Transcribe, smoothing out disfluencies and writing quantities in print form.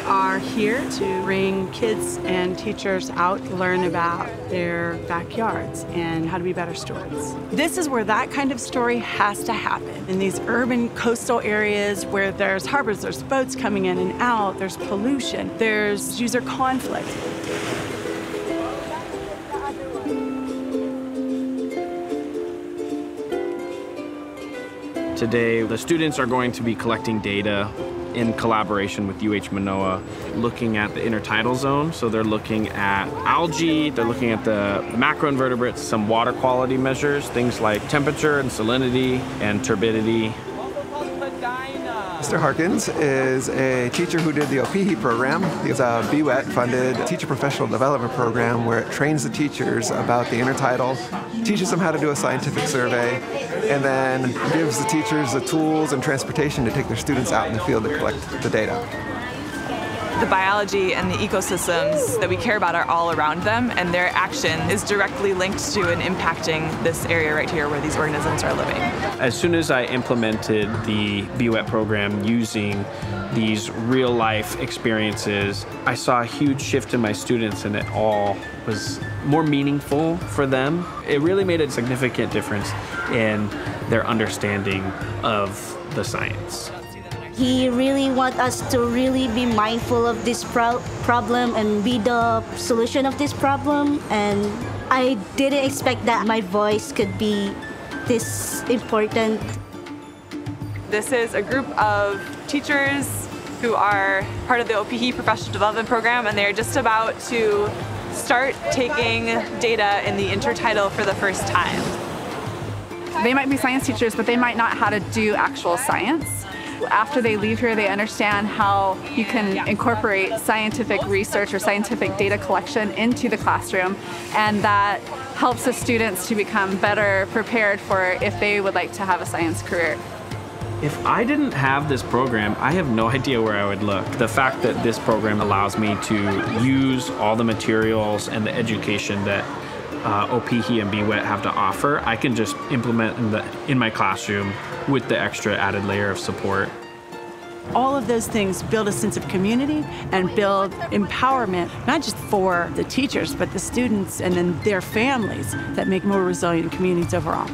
We are here to bring kids and teachers out to learn about their backyards and how to be better stewards. This is where that kind of story has to happen. In these urban coastal areas where there's harbors, there's boats coming in and out, there's pollution, there's user conflict. Today, the students are going to be collecting data in collaboration with UH Manoa, looking at the intertidal zone. So they're looking at algae, they're looking at the macroinvertebrates, some water quality measures, things like temperature and salinity and turbidity. Mr. Harkins is a teacher who did the OPE program. It's a BWET-funded teacher professional development program where it trains the teachers about the intertidal, teaches them how to do a scientific survey, and then gives the teachers the tools and transportation to take their students out in the field to collect the data. The biology and the ecosystems that we care about are all around them, and their action is directly linked to and impacting this area right here where these organisms are living. As soon as I implemented the BWET program using these real-life experiences, I saw a huge shift in my students, and it all was more meaningful for them. It really made a significant difference in their understanding of the science. He really wants us to really be mindful of this problem and be the solution of this problem. And I didn't expect that my voice could be this important. This is a group of teachers who are part of the OPE Professional Development Program, and they're just about to start taking data in the intertidal for the first time. They might be science teachers, but they might not how to do actual science. After they leave here, they understand how you can incorporate scientific research or scientific data collection into the classroom, and that helps the students to become better prepared for if they would like to have a science career. If I didn't have this program, I have no idea where I would look. The fact that this program allows me to use all the materials and the education that OPE and BWET have to offer, I can just implement in my classroom with the extra added layer of support. All of those things build a sense of community and build empowerment, not just for the teachers, but the students and then their families, that make more resilient communities overall.